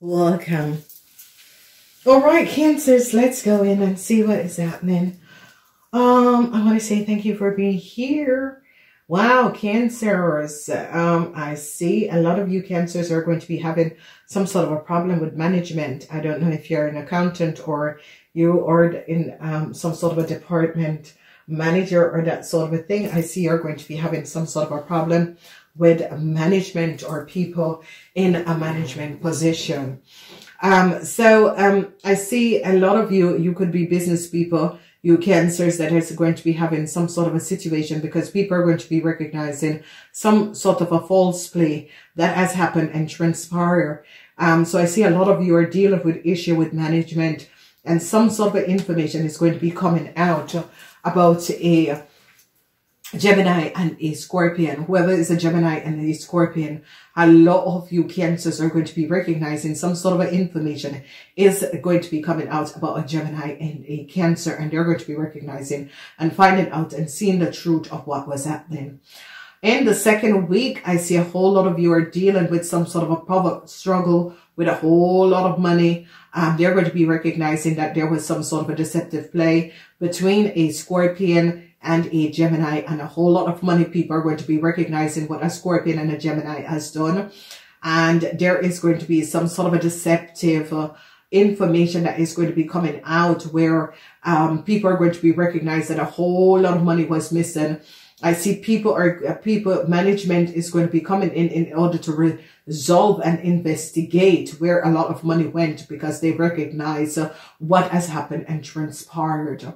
Welcome. All right, Cancers, let's go in and see what is happening. I want to say thank you for being here. Wow, Cancers. I see a lot of you Cancers are going to be having some sort of a problem with management. I don't know if you're an accountant or you are in some sort of a department manager or that sort of a thing. I see you're going to be having some sort of a problem with management or people in a management position. I see a lot of you, you could be business people, you Cancers, that is going to be having some sort of a situation because people are going to be recognizing some sort of a false play that has happened and transpired. So I see a lot of you are dealing with issue with management and some sort of information is going to be coming out about a Gemini and a Scorpion. Whoever is a Gemini and a Scorpion, a lot of you Cancers are going to be recognizing some sort of information is going to be coming out about a Gemini and a Cancer, and they're going to be recognizing and finding out and seeing the truth of what was happening. In the second week, I see a whole lot of you are dealing with some sort of a power struggle with a whole lot of money. They're going to be recognizing that there was some sort of a deceptive play between a Scorpion and a Gemini, and a whole lot of money people are going to be recognizing what a Scorpion and a Gemini has done. And there is going to be some sort of a deceptive information that is going to be coming out where people are going to be recognized that a whole lot of money was missing. I see management is going to be coming in order to resolve and investigate where a lot of money went because they recognize what has happened and transpired.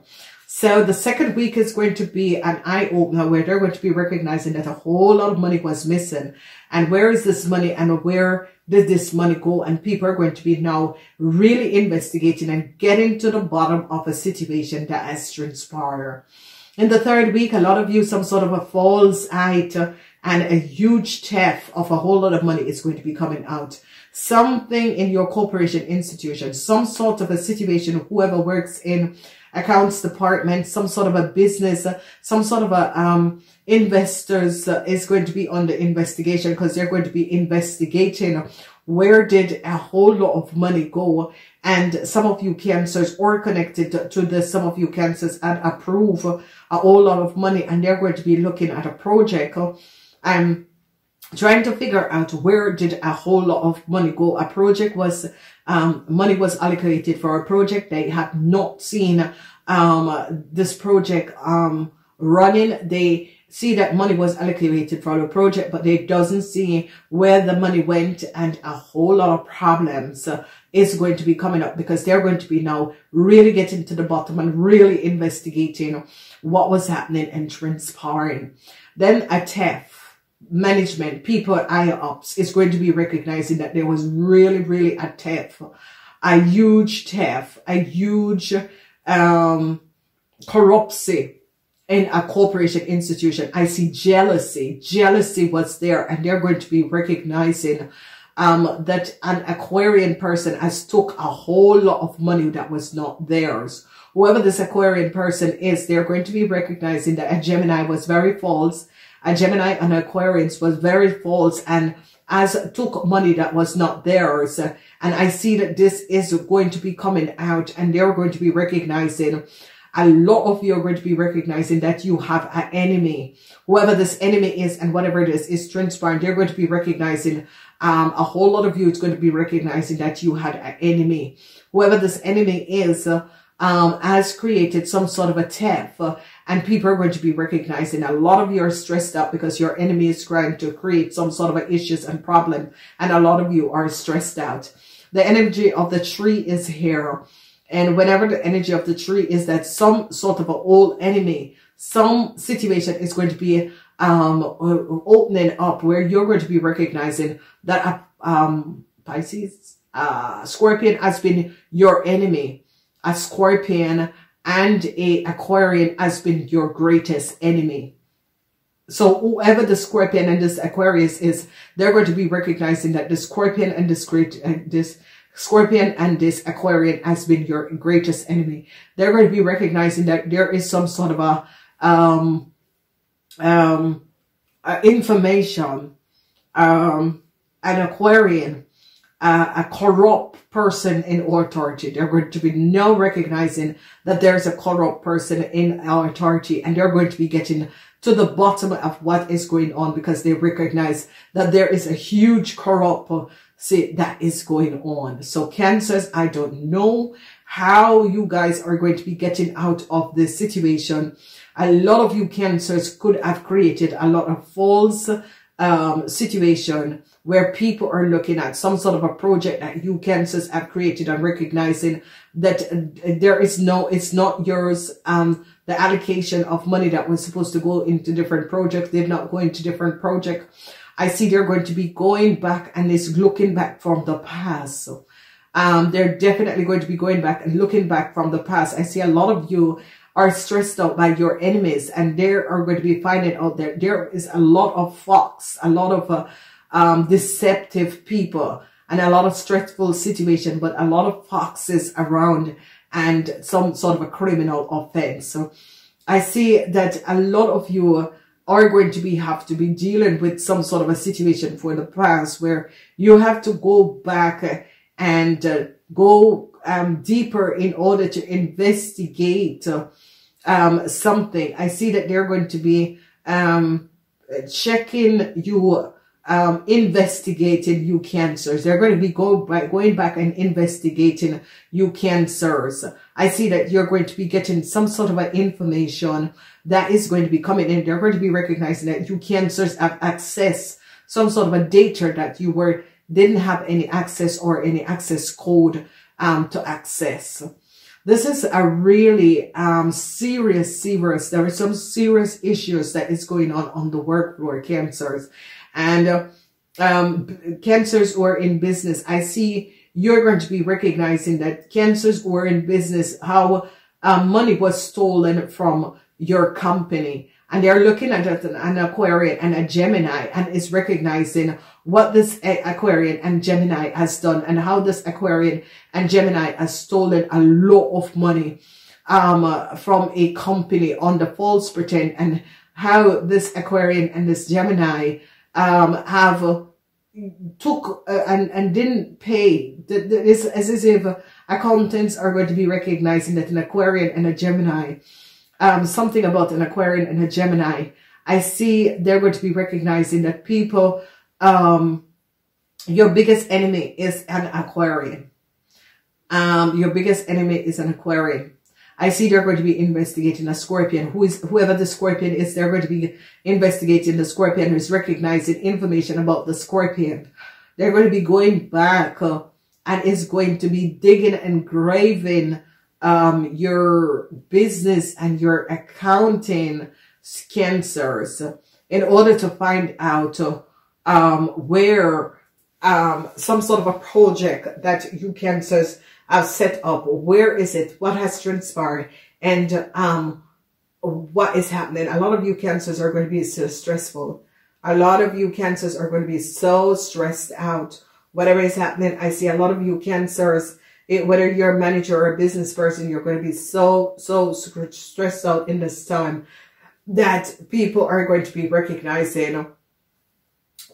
So the second week is going to be an eye-opener where they're going to be recognizing that a whole lot of money was missing. And where is this money and where did this money go? And people are going to be now really investigating and getting to the bottom of a situation that has transpired. In the third week, a lot of you, some sort of a false height and a huge theft of a whole lot of money is going to be coming out. Something in your corporation institution, some sort of a situation, whoever works in accounts department, some sort of a business, some sort of a investors is going to be under investigation because they're going to be investigating where did a whole lot of money go. And some of you Cancers or connected to this, some of you Cancers and approve a whole lot of money, and they're going to be looking at a project and trying to figure out where did a whole lot of money go. A project was money was allocated for a project. They have not seen this project running. They see that money was allocated for the project, but they doesn't see where the money went, and a whole lot of problems is going to be coming up because they're going to be now really getting to the bottom and really investigating what was happening and transpiring. Then a theft. Management, people, higher-ups is going to be recognizing that there was really a theft, a huge corruption in a corporation institution. I see jealousy was there, and they're going to be recognizing that an Aquarian person has took a whole lot of money that was not theirs. Whoever this Aquarian person is, they're going to be recognizing that a Gemini was very false. A Gemini and Aquarius was very false and took money that was not theirs. And I see that this is going to be coming out, and they're going to be recognizing, a lot of you are going to be recognizing that you have an enemy. Whoever this enemy is and whatever it is transpiring. They're going to be recognizing, a whole lot of you is going to be recognizing that you had an enemy. Whoever this enemy is, has created some sort of a theft, and people are going to be recognizing a lot of you are stressed out because your enemy is trying to create some sort of issues and problem, and a lot of you are stressed out. The energy of the tree is here, and whenever the energy of the tree is that some sort of an old enemy, some situation is going to be opening up where you're going to be recognizing that Pisces, Scorpion has been your enemy. A Scorpion and a Aquarian has been your greatest enemy. So whoever the Scorpion and this Aquarius is, they're going to be recognizing that the Scorpion and this Aquarian has been your greatest enemy. They're going to be recognizing that there is some sort of a information, an Aquarian a corrupt person in authority. They're going to be now recognizing that there's a corrupt person in authority, and they're going to be getting to the bottom of what is going on, because they recognize that there is a huge corruption that is going on. So Cancers, I don't know how you guys are going to be getting out of this situation. A lot of you Cancers could have created a lot of false situation where people are looking at some sort of a project that you Cancers have created and recognizing that there is no, it's not yours. The allocation of money that was supposed to go into different projects, they're not going to different projects. I see they're going to be going back and is looking back from the past. So, they're definitely going to be going back and looking back from the past. I see a lot of you are stressed out by your enemies, and they are going to be finding out that there is a lot of fox, a lot of deceptive people, and a lot of stressful situation, but a lot of foxes around and some sort of a criminal offense. So I see that a lot of you are going to be have to be dealing with some sort of a situation for the past where you have to go back and go deeper in order to investigate something. I see that they're going to be checking you, investigating you Cancers. They're going to be going back and investigating you Cancers. I see that you're going to be getting some sort of an information that is going to be coming in. They're going to be recognizing that you Cancers have access some sort of a data that you didn't have any access, or any access code to access. This is a really serious, there are some serious issues that is going on the work floor Cancers. And Cancers who are in business, I see you're going to be recognizing that Cancers who are in business, how money was stolen from your company. And they're looking at an Aquarian and a Gemini, and is recognizing what this Aquarian and Gemini has done, and how this Aquarian and Gemini has stolen a lot of money from a company on the false pretend, and how this Aquarian and this Gemini have took and didn't pay. It's as if accountants are going to be recognizing that an Aquarian and a Gemini, something about an Aquarian and a Gemini. I see they're going to be recognizing that people, your biggest enemy is an Aquarian. Your biggest enemy is an Aquarian. I see they're going to be investigating a Scorpion. Whoever the Scorpion is, they're going to be investigating the Scorpion, who's recognizing information about the Scorpion. They're going to be going back and is going to be digging and graving your business and your accounting Cancers in order to find out where some sort of a project that you Cancers have set up, where is it, what has transpired, and what is happening. A lot of you Cancers are going to be so stressful. A lot of you Cancers are going to be so stressed out. Whatever is happening, I see a lot of you Cancers, whether you're a manager or a business person, you're going to be so stressed out in this time that people are going to be recognizing,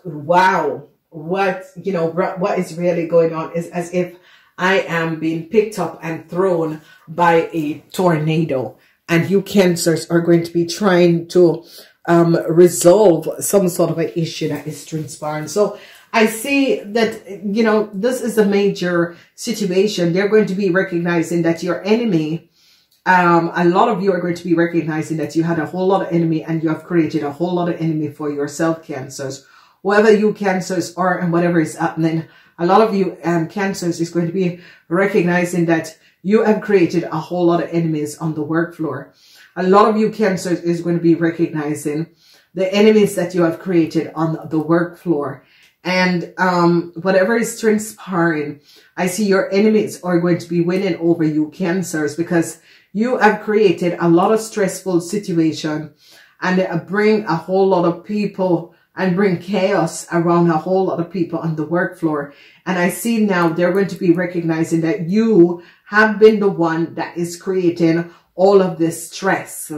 wow, what is really going on. Is as if I am being picked up and thrown by a tornado, and you Cancers are going to be trying to resolve some sort of an issue that is transpiring. So I see that, you know, this is a major situation. They're going to be recognizing that your enemy, a lot of you are going to be recognizing that you had a whole lot of enemy, and you have created a whole lot of enemy for yourself, Cancers. Whoever you Cancers are and whatever is happening, a lot of you Cancers is going to be recognizing that you have created a whole lot of enemies on the work floor. A lot of you Cancers is going to be recognizing the enemies that you have created on the work floor. And whatever is transpiring, I see your enemies are going to be winning over you Cancers, because you have created a lot of stressful situation, and bring a whole lot of people and bring chaos around a whole lot of people on the work floor. And I see now they're going to be recognizing that you have been the one that is creating all of this stress.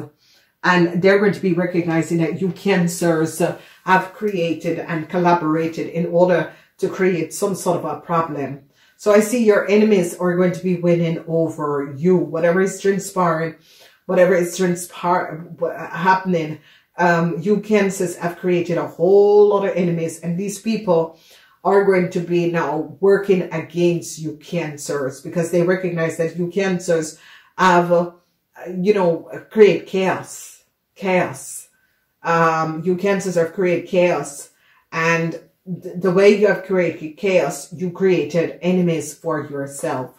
And they're going to be recognizing that you Cancers have created and collaborated in order to create some sort of a problem. So I see your enemies are going to be winning over you. Whatever is transpiring, whatever is happening, you Cancers have created a whole lot of enemies, and these people are going to be now working against you Cancers because they recognize that you Cancers have, you know, create chaos. You Cancers have created chaos, and the way you have created chaos, you created enemies for yourself.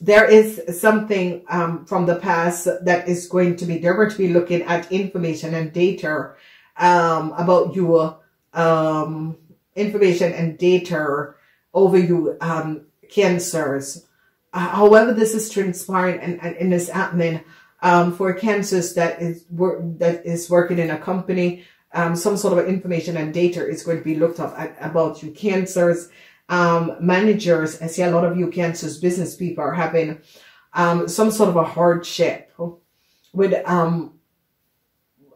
There is something from the past that is going to be, they're going to be looking at information and data about you, information and data over you, Cancers. However, this is transpiring and is happening for Cancers that is working in a company. Some sort of information and data is going to be looked up at, about you Cancers. Managers, I see a lot of you Cancers, business people are having some sort of a hardship with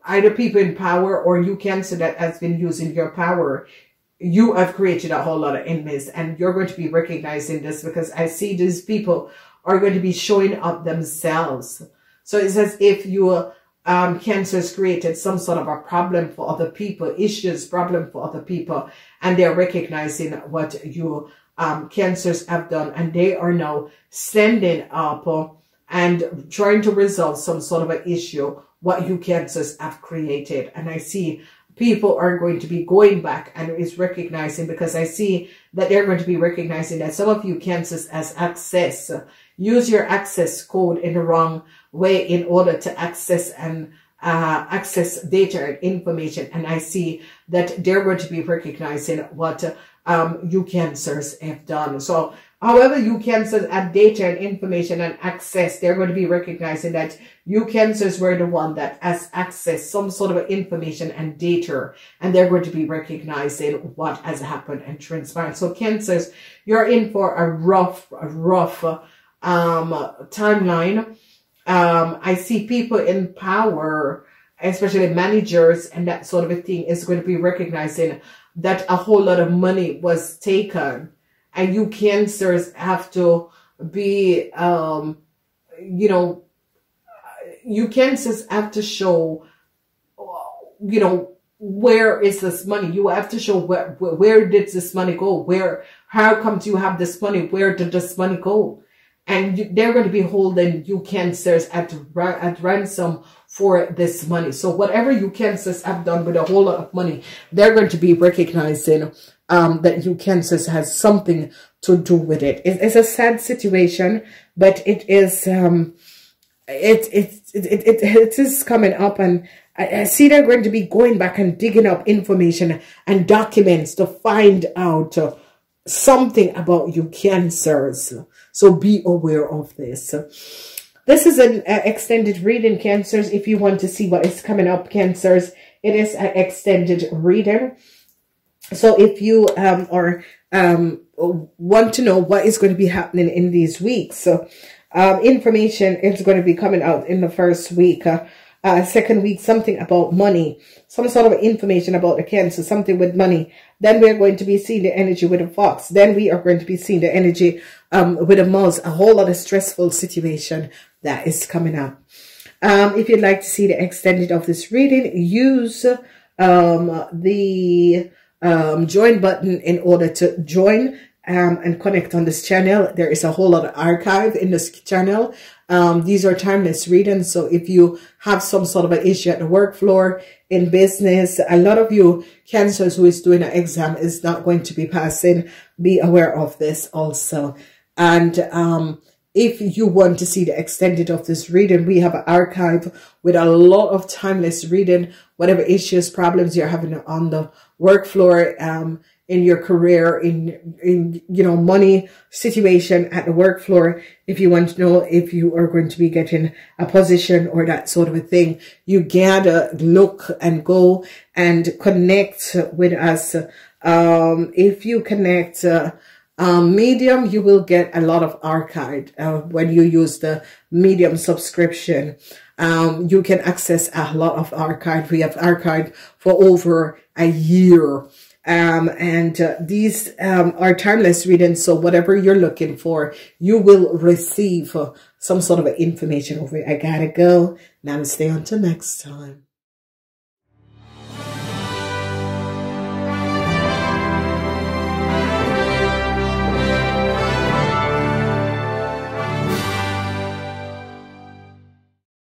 either people in power or you Cancer that has been using your power. You have created a whole lot of enemies, and you're going to be recognizing this because I see these people are going to be showing up themselves. So it's as if you are Cancers created some sort of a problem for other people, issues, problem for other people, and they're recognizing what you Cancers have done, and they are now standing up and trying to resolve some sort of an issue, what you Cancers have created. And I see people are going to be going back and is recognizing, because I see that they're going to be recognizing that some of you Cancers has access. Use your access code in the wrong way in order to access and access data and information. And I see that they're going to be recognizing what you Cancers have done. So however you Cancers have data and information and access, they're going to be recognizing that you Cancers were the one that has access some sort of information and data, and they're going to be recognizing what has happened and transpired. So Cancers, you're in for a rough timeline. I see people in power, especially managers and that sort of a thing, is going to be recognizing that a whole lot of money was taken, and you Cancers have to be, you know, you Cancers have to show, you know, where is this money? You have to show where did this money go? Where, how come do you have this money? Where did this money go? And they're going to be holding you Cancers at ransom for this money. So whatever you Cancers have done with a whole lot of money, they're going to be recognizing that you Cancers has something to do with it. It's a sad situation, but it is it is coming up, and I see they're going to be going back and digging up information and documents to find out something about you Cancers. So be aware of this. This is an extended reading, Cancers. If you want to see what is coming up, Cancers, it is an extended reading. So if you want to know what is going to be happening in these weeks, so information is going to be coming out in the first week. Second week, something about money, some sort of information about the Cancer, something with money. Then we are going to be seeing the energy with a fox. Then we are going to be seeing the energy with a mouse. A whole lot of stressful situation that is coming up. If you'd like to see the extended of this reading, use the join button in order to join and connect on this channel. There is a whole lot of archive in this channel. These are timeless readings. So if you have some sort of an issue at the work floor, in business, a lot of you Cancers who is doing an exam is not going to be passing. Be aware of this also. And if you want to see the extended of this reading, we have an archive with a lot of timeless reading, whatever issues, problems you're having on the work floor, in your career, in you know, money situation at the work floor. If you want to know if you are going to be getting a position or that sort of a thing, you gotta look and go and connect with us. If you connect Medium, you will get a lot of archive when you use the Medium subscription. You can access a lot of archive. We have archived for over a year. These are timeless readings, so whatever you're looking for, you will receive some sort of information over it. I gotta go. Namaste until next time.